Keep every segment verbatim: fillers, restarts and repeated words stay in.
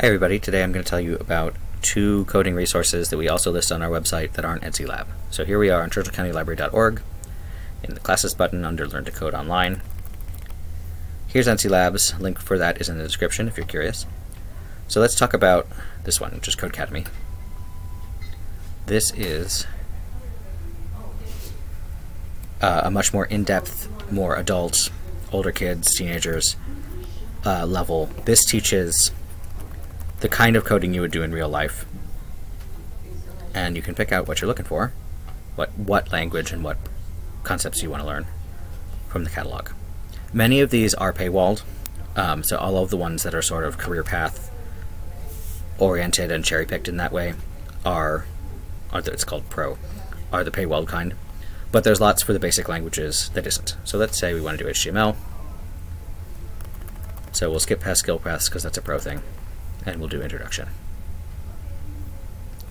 Hi everybody, today I'm going to tell you about two coding resources that we also list on our website that aren't NCLab. So here we are on Churchill County Library dot org in the Classes button under Learn to Code Online. Here's NCLab's, link for that is in the description if you're curious. So let's talk about this one, which is Codecademy. This is uh, a much more in-depth, more adult, older kids, teenagers uh, level. This teaches the kind of coding you would do in real life, and you can pick out what you're looking for, what what language and what concepts you want to learn from the catalog. Many of these are paywalled, um, so all of the ones that are sort of career path oriented and cherry-picked in that way are, are the, it's called pro, are the paywalled kind, but there's lots for the basic languages that isn't. So let's say we want to do H T M L, so we'll skip past skill paths because that's a pro thing, and we'll do introduction.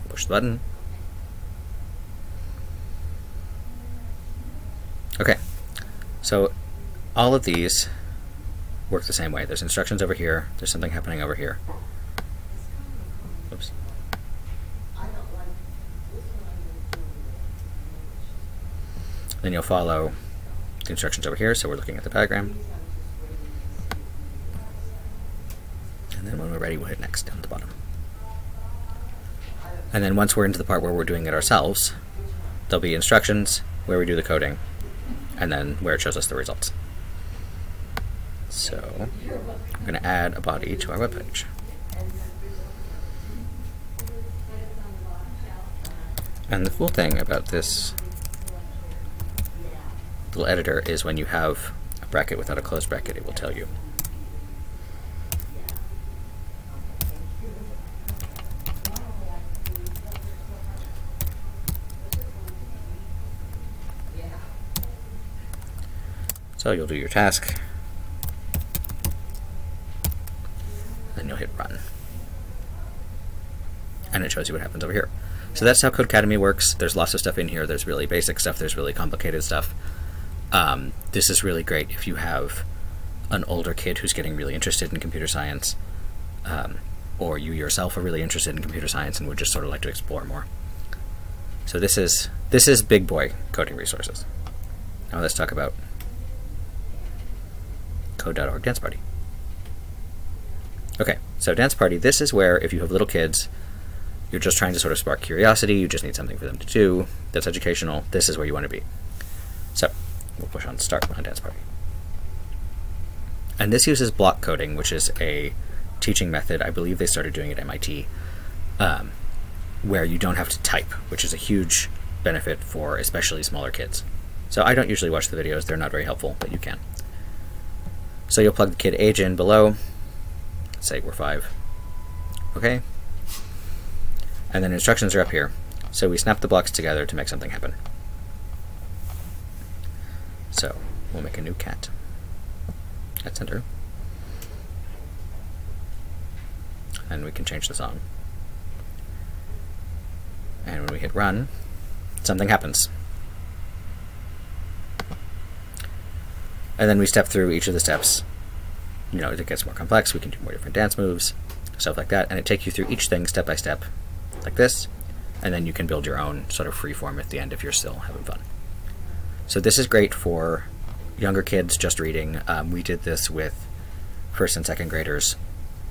Push the button. Okay, so all of these work the same way. There's instructions over here, there's something happening over here. Oops. Then you'll follow the instructions over here, so we're looking at the diagram. And then when we're ready, we'll hit next down at the bottom. And then once we're into the part where we're doing it ourselves, there'll be instructions where we do the coding, and then where it shows us the results. So I'm going to add a body to our web page. And the cool thing about this little editor is when you have a bracket without a close bracket, it will tell you. So you'll do your task, then you'll hit run, and it shows you what happens over here. So that's how Codecademy works. There's lots of stuff in here. There's really basic stuff. There's really complicated stuff. Um, this is really great if you have an older kid who's getting really interested in computer science, um, or you yourself are really interested in computer science and would just sort of like to explore more. So this is this is big boy coding resources. Now let's talk about Code dot org Dance Party. Okay, so Dance Party, this is where if you have little kids, you're just trying to sort of spark curiosity, you just need something for them to do that's educational, this is where you want to be. So we'll push on start on Dance Party. And this uses block coding, which is a teaching method, I believe they started doing it at M I T, um, where you don't have to type, which is a huge benefit for especially smaller kids. So I don't usually watch the videos, they're not very helpful, but you can. So you'll plug the kid age in below, let's say we're five, okay? And then instructions are up here. So we snap the blocks together to make something happen. So we'll make a new cat, cat center. And we can change the song. And when we hit run, something happens. And then we step through each of the steps. You know, as it gets more complex, we can do more different dance moves, stuff like that, and it takes you through each thing step by step, like this, and then you can build your own sort of free form at the end if you're still having fun. So this is great for younger kids just reading. Um, we did this with first and second graders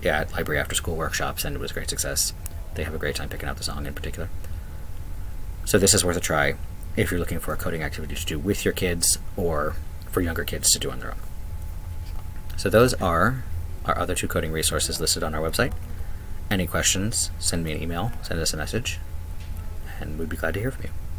at library after school workshops, and it was a great success. They have a great time picking out the song in particular. So this is worth a try if you're looking for a coding activity to do with your kids or for younger kids to do on their own. So those are our other two coding resources listed on our website. Any questions, send me an email, send us a message, and we'd be glad to hear from you.